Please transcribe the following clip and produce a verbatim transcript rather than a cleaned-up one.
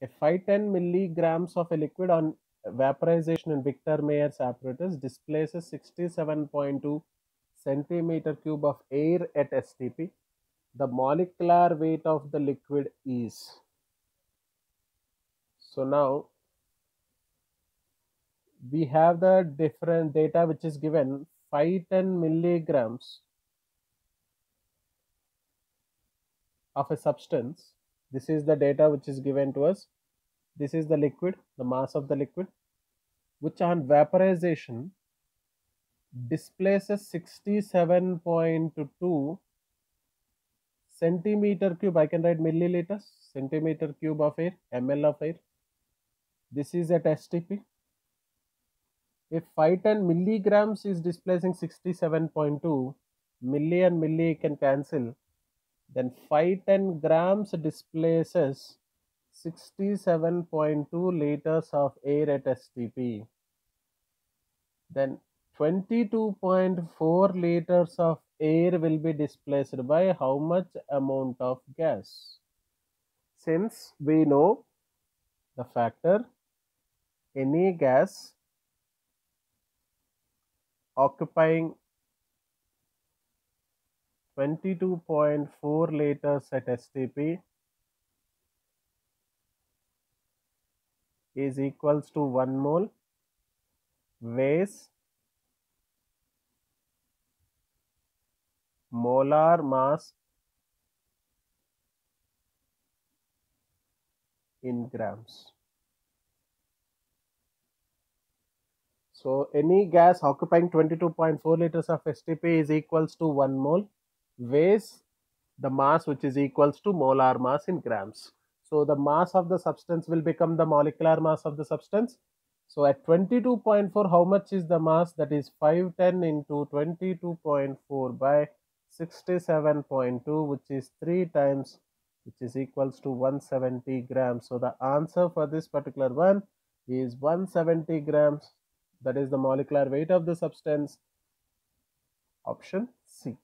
If five ten milligrams of a liquid on vaporization in Victor Meyer's apparatus displaces sixty-seven point two centimeter cube of air at S T P, the molecular weight of the liquid is. So now we have the different data which is given. Five ten milligrams of a substance, this is the data which is given to us. This is the liquid, the mass of the liquid, which on vaporization displaces sixty-seven point two centimeter cube, I can write milliliters, centimeter cube of air, ml of air. This is at S T P. If five ten milligrams is displacing sixty-seven point two, milli and milli can cancel, then five ten grams displaces sixty-seven point two liters of air at S T P. Then twenty-two point four liters of air will be displaced by how much amount of gas? Since we know the factor, any gas occupying twenty-two point four liters at S T P is equals to one mole, weighs molar mass in grams. So any gas occupying twenty-two point four liters of S T P is equals to one mole, weighs the mass which is equals to molar mass in grams. So the mass of the substance will become the molecular mass of the substance. So at twenty-two point four, how much is the mass? That is five ten into twenty-two point four by sixty-seven point two, which is three times, which is equals to one hundred seventy grams. So the answer for this particular one is one hundred seventy grams. That is the molecular weight of the substance, option C.